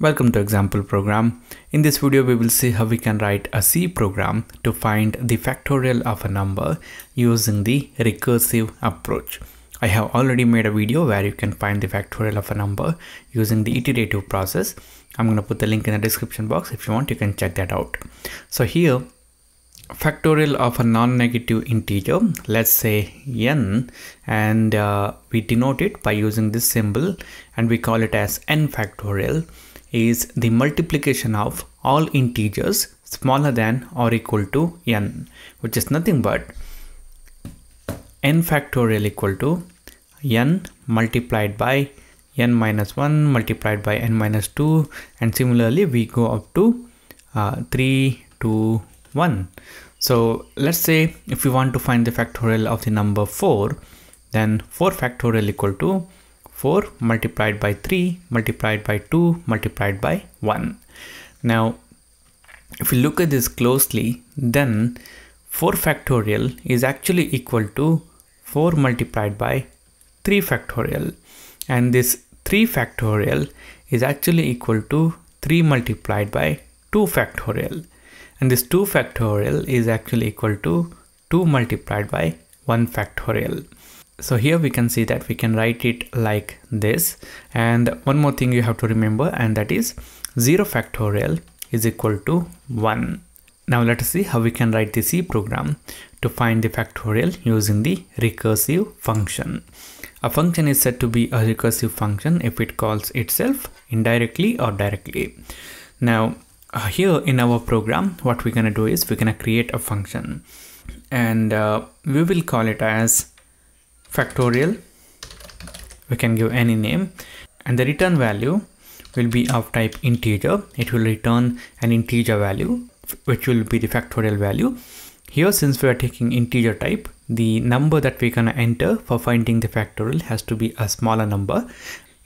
Welcome to Example Program. In this video, we will see how we can write a C program to find the factorial of a number using the recursive approach. I have already made a video where you can find the factorial of a number using the iterative process. I'm going to put the link in the description box. If you want, you can check that out. So here, factorial of a non-negative integer, let's say n, and we denote it by using this symbol and we call it as n factorial. Is the multiplication of all integers smaller than or equal to n, which is nothing but n factorial equal to n multiplied by n minus 1 multiplied by n minus 2, and similarly we go up to 3 to 1. So let's say if we want to find the factorial of the number 4, then 4 factorial equal to 4 multiplied by 3 multiplied by 2 multiplied by 1. Now, if you look at this closely, then 4 factorial is actually equal to 4 multiplied by 3 factorial, and this 3 factorial is actually equal to 3 multiplied by 2 factorial, and this 2 factorial is actually equal to 2 multiplied by 1 factorial. So here we can see that we can write it like this. And one more thing you have to remember, and that is 0 factorial is equal to 1. Now let us see how we can write the C program to find the factorial using the recursive function. A function is said to be a recursive function if it calls itself indirectly or directly. Now here in our program, what we're going to do is we're going to create a function, and we will call it as factorial. We can give any name, and the return value will be of type integer. It will return an integer value, which will be the factorial value. Here, since we are taking integer type, the number that we're going to enter for finding the factorial has to be a smaller number.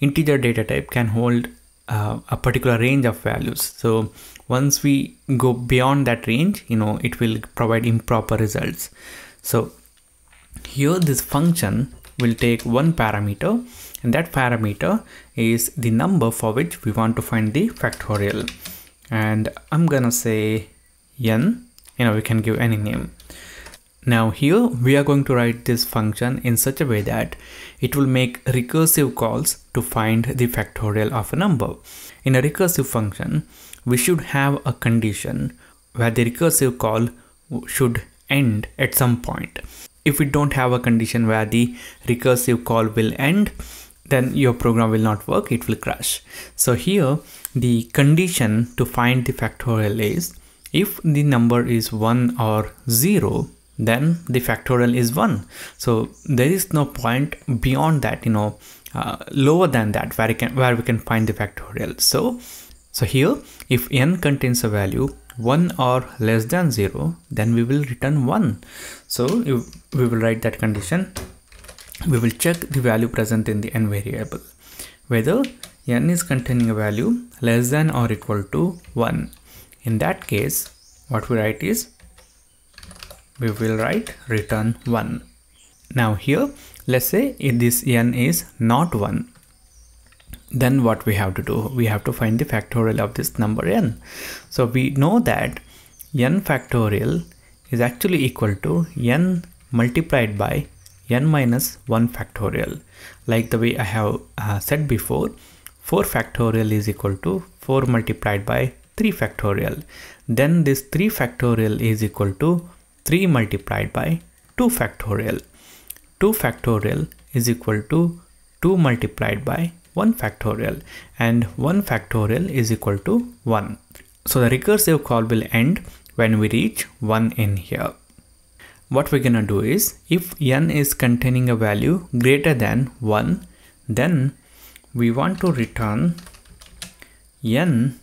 Integer data type can hold a particular range of values. So once we go beyond that range, it will provide improper results. So here this function will take one parameter, and that parameter is the number for which we want to find the factorial. And I'm gonna say n, we can give any name. Now here we are going to write this function in such a way that it will make recursive calls to find the factorial of a number. In a recursive function, we should have a condition where the recursive call should end at some point. If we don't have a condition where the recursive call will end, then your program will not work, it will crash. So here the condition to find the factorial is, if the number is 1 or 0, then the factorial is 1. So there is no point beyond that, lower than that where we can find the factorial. So here, if n contains a value 1 or less than 0, then we will return 1. So we will write that condition. We will check the value present in the n variable, whether n is containing a value less than or equal to 1. In that case, what we write is, we will write return 1. Now here, let's say if this n is not 1, then what we have to do, we have to find the factorial of this number n. So we know that n factorial is actually equal to n multiplied by n minus 1 factorial. Like the way I have said before, 4 factorial is equal to 4 multiplied by 3 factorial. Then this 3 factorial is equal to 3 multiplied by 2 factorial. 2 factorial is equal to 2 multiplied by 1 factorial, and 1 factorial is equal to 1. So the recursive call will end when we reach 1 in here. What we're gonna do is, if n is containing a value greater than 1, then we want to return n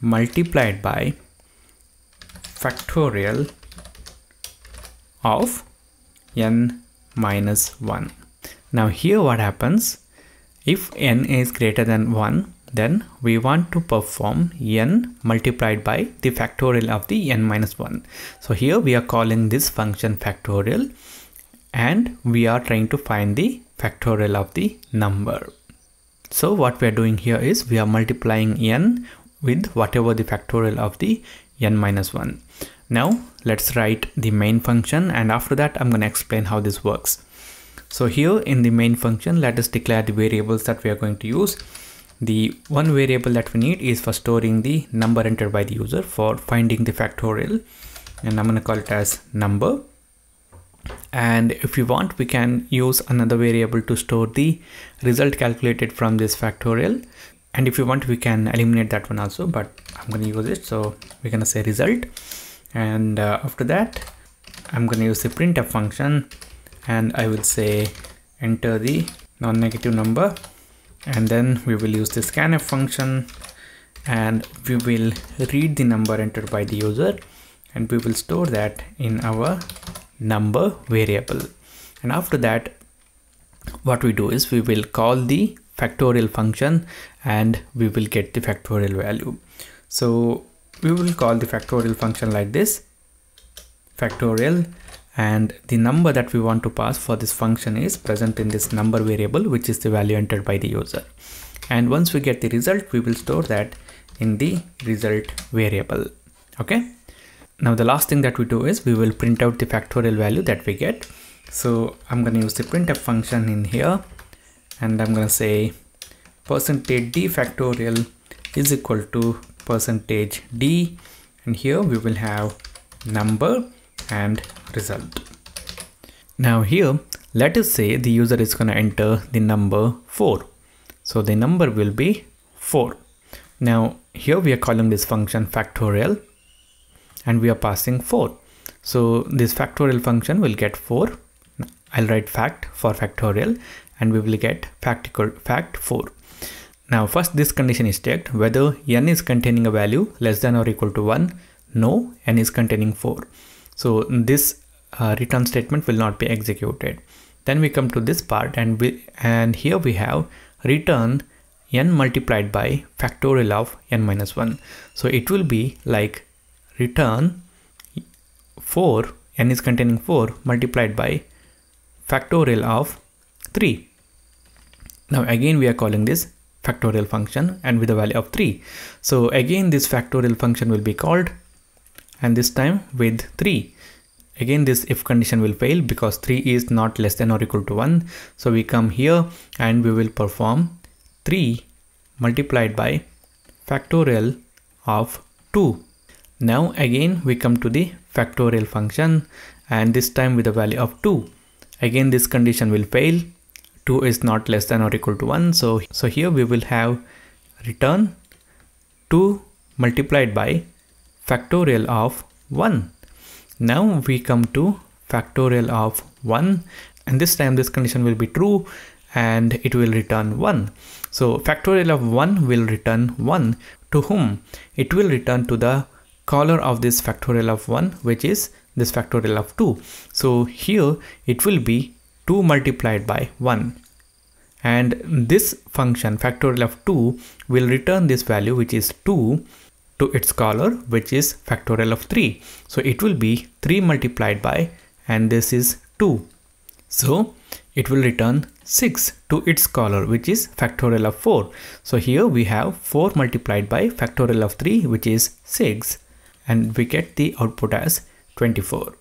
multiplied by factorial of n minus 1. Now here what happens, if n is greater than 1, then we want to perform n multiplied by the factorial of the n minus 1. So here we are calling this function factorial, and we are trying to find the factorial of the number. So what we are doing here is we are multiplying n with whatever the factorial of the n minus 1. Now let's write the main function, and after that I'm going to explain how this works. So here in the main function, let us declare the variables that we are going to use. The one variable that we need is for storing the number entered by the user for finding the factorial, and I'm going to call it as number. And if you want, we can use another variable to store the result calculated from this factorial. And if you want, we can eliminate that one also, but I'm going to use it. So we're going to say result. And after that, I'm going to use the printf function, and I will say enter the non-negative number. And then we will use the scanf function, and we will read the number entered by the user, and we will store that in our number variable. And after that, what we do is we will call the factorial function and we will get the factorial value. So we will call the factorial function like this, factorial, and the number that we want to pass for this function is present in this number variable, which is the value entered by the user. And once we get the result, we will store that in the result variable. Okay. Now the last thing that we do is we will print out the factorial value that we get. So I'm going to use the printf function in here, and I'm going to say %d factorial is equal to %d, and here we will have number and result. Now here, let us say the user is going to enter the number 4. So the number will be 4. Now here we are calling this function factorial, and we are passing 4. So this factorial function will get 4. I'll write fact for factorial, and we will get fact 4. Now first this condition is checked, whether n is containing a value less than or equal to 1. No, n is containing 4. So this return statement will not be executed. Then we come to this part, and here we have return n multiplied by factorial of n minus 1. So it will be like return 4, n is containing 4, multiplied by factorial of 3. Now again we are calling this factorial function, and with a value of 3. So again this factorial function will be called, and this time with 3. Again this if condition will fail because 3 is not less than or equal to 1. So we come here and we will perform 3 multiplied by factorial of 2. Now again we come to the factorial function, and this time with a value of 2. Again this condition will fail, 2 is not less than or equal to 1. So here we will have return 2 multiplied by factorial of 1. Now we come to factorial of 1, and this time this condition will be true, and it will return 1. So factorial of 1 will return 1. To whom? It will return to the caller of this factorial of 1, which is this factorial of 2. So here it will be 2 multiplied by 1. And this function factorial of 2 will return this value, which is 2, to its caller, which is factorial of 3. So it will be 3 multiplied by, and this is 2. So it will return 6 to its caller, which is factorial of 4. So here we have 4 multiplied by factorial of 3, which is 6. And we get the output as 24.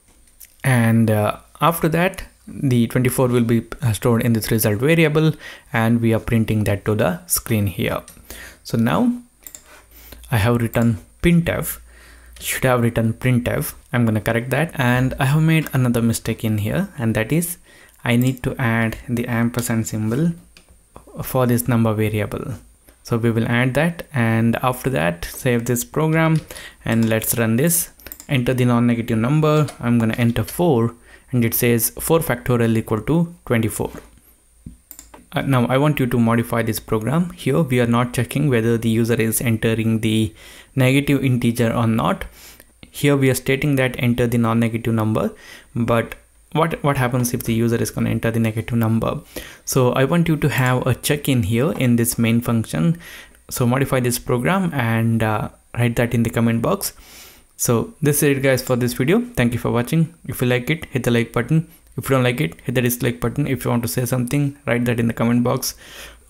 And after that, the 24 will be stored in this result variable, and we are printing that to the screen here. So now I have written printf, should have written printf. I'm going to correct that. And I have made another mistake in here, and that is I need to add the ampersand symbol for this number variable. So we will add that, and after that save this program and let's run this. Enter the non-negative number. I'm going to enter 4, and it says 4 factorial equal to 24. Now I want you to modify this program. Here we are not checking whether the user is entering the negative integer or not. Here we are stating that enter the non-negative number, but what happens if the user is going to enter the negative number? So I want you to have a check in here in this main function. So modify this program and write that in the comment box. So this is it guys for this video. Thank you for watching. If you like it, hit the like button. If you don't like it, hit the dislike button. If you want to say something, write that in the comment box.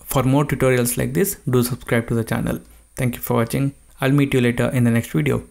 For more tutorials like this, do subscribe to the channel. Thank you for watching. I'll meet you later in the next video.